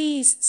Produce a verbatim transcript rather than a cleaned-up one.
Please